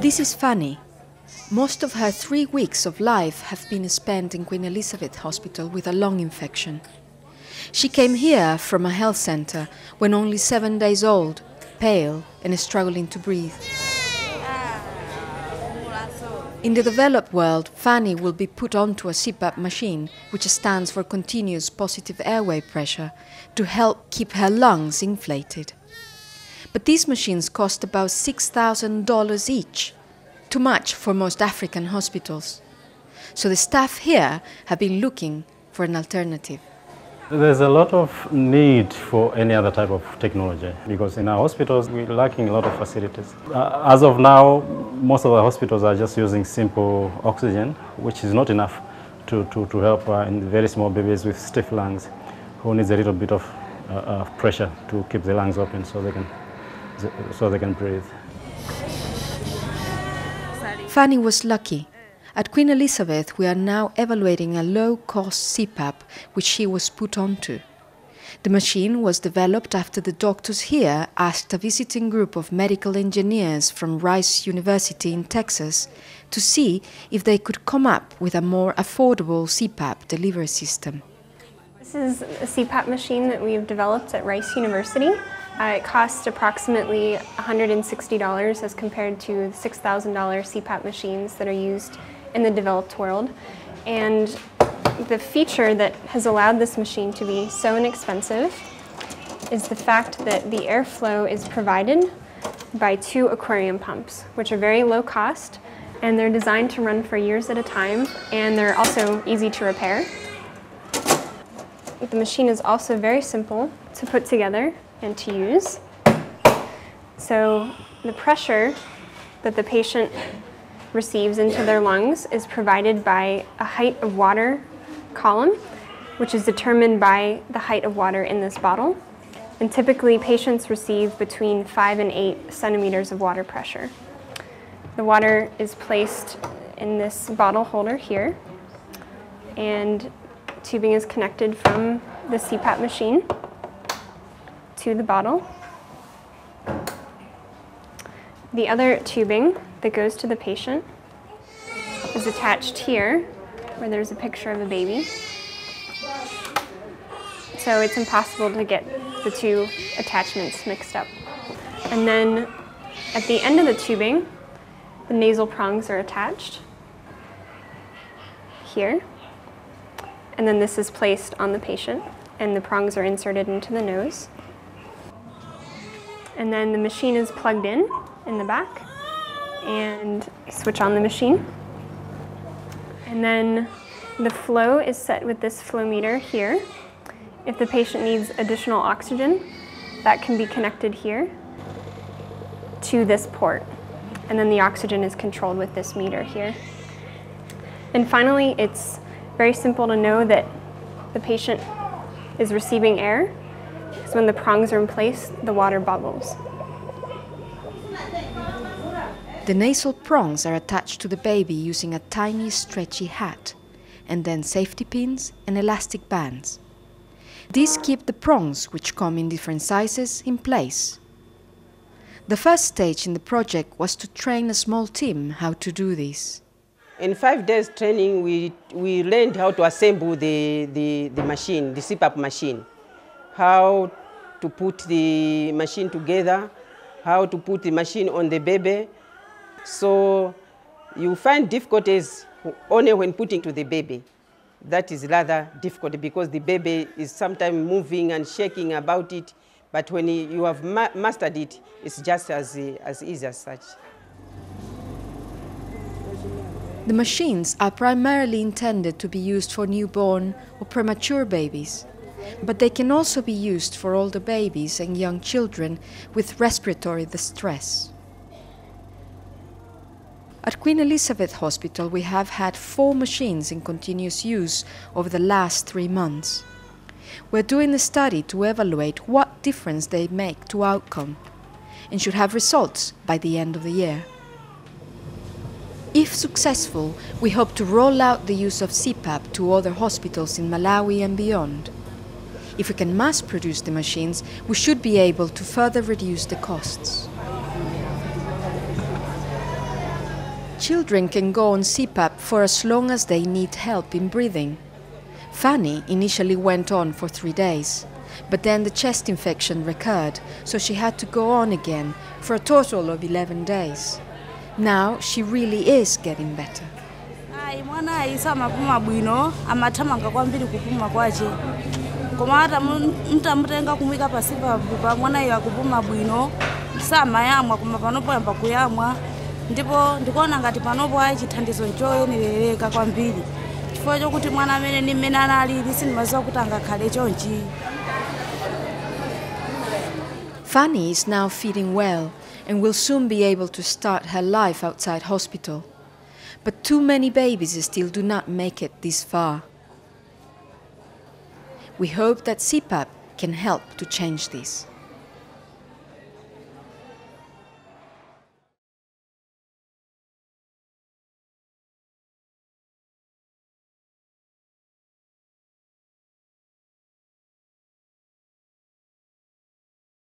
This is Fanny. Most of her 3 weeks of life have been spent in Queen Elizabeth Hospital with a lung infection. She came here from a health centre when only 7 days old, pale and struggling to breathe. In the developed world, Fanny will be put onto a CPAP machine, which stands for continuous positive airway pressure, to help keep her lungs inflated. But these machines cost about $6,000 each, too much for most African hospitals. So the staff here have been looking for an alternative. There's a lot of need for any other type of technology because in our hospitals we're lacking a lot of facilities. As of now, most of the hospitals are just using simple oxygen, which is not enough to help in very small babies with stiff lungs who needs a little bit of pressure to keep the lungs open so they can breathe. Fanny was lucky. At Queen Elizabeth we are now evaluating a low-cost CPAP which she was put onto. The machine was developed after the doctors here asked a visiting group of medical engineers from Rice University in Texas to see if they could come up with a more affordable CPAP delivery system. This is a CPAP machine that we've developed at Rice University. It costs approximately $160 as compared to the $6,000 CPAP machines that are used in the developed world. And the feature that has allowed this machine to be so inexpensive is the fact that the airflow is provided by 2 aquarium pumps, which are very low cost, and they're designed to run for years at a time, and they're also easy to repair. The machine is also very simple to put together and to use. So the pressure that the patient receives into their lungs is provided by a height of water column, which is determined by the height of water in this bottle. And typically patients receive between 5 and 8 centimeters of water pressure. The water is placed in this bottle holder here, and tubing is connected from the CPAP machine to the bottle. The other tubing that goes to the patient is attached here, where there's a picture of a baby. So it's impossible to get the 2 attachments mixed up. And then at the end of the tubing, the nasal prongs are attached here. And then this is placed on the patient, and the prongs are inserted into the nose. And then the machine is plugged in the back, and switch on the machine. And then the flow is set with this flow meter here. If the patient needs additional oxygen, that can be connected here to this port. And then the oxygen is controlled with this meter here. And finally, it's very simple to know that the patient is receiving air, because when the prongs are in place, the water bubbles. The nasal prongs are attached to the baby using a tiny stretchy hat, and then safety pins and elastic bands. These keep the prongs, which come in different sizes, in place. The first stage in the project was to train a small team how to do this. In 5 days training, we learned how to assemble the machine, the CPAP machine, how to put the machine together, how to put the machine on the baby. So you find difficulties only when putting to the baby. That is rather difficult because the baby is sometimes moving and shaking about it, but when you have mastered it, it's just as easy as such. The machines are primarily intended to be used for newborn or premature babies, but they can also be used for older babies and young children with respiratory distress. At Queen Elizabeth Hospital we have had 4 machines in continuous use over the last 3 months. We're doing a study to evaluate what difference they make to outcome, and should have results by the end of the year. If successful, we hope to roll out the use of CPAP to other hospitals in Malawi and beyond. If we can mass produce the machines, we should be able to further reduce the costs. Children can go on CPAP for as long as they need help in breathing. Fanny initially went on for 3 days, but then the chest infection recurred, so she had to go on again for a total of 11 days. Now she really is getting better. Fanny is now feeling well and will soon be able to start her life outside hospital. But too many babies still do not make it this far. We hope that CPAP can help to change this.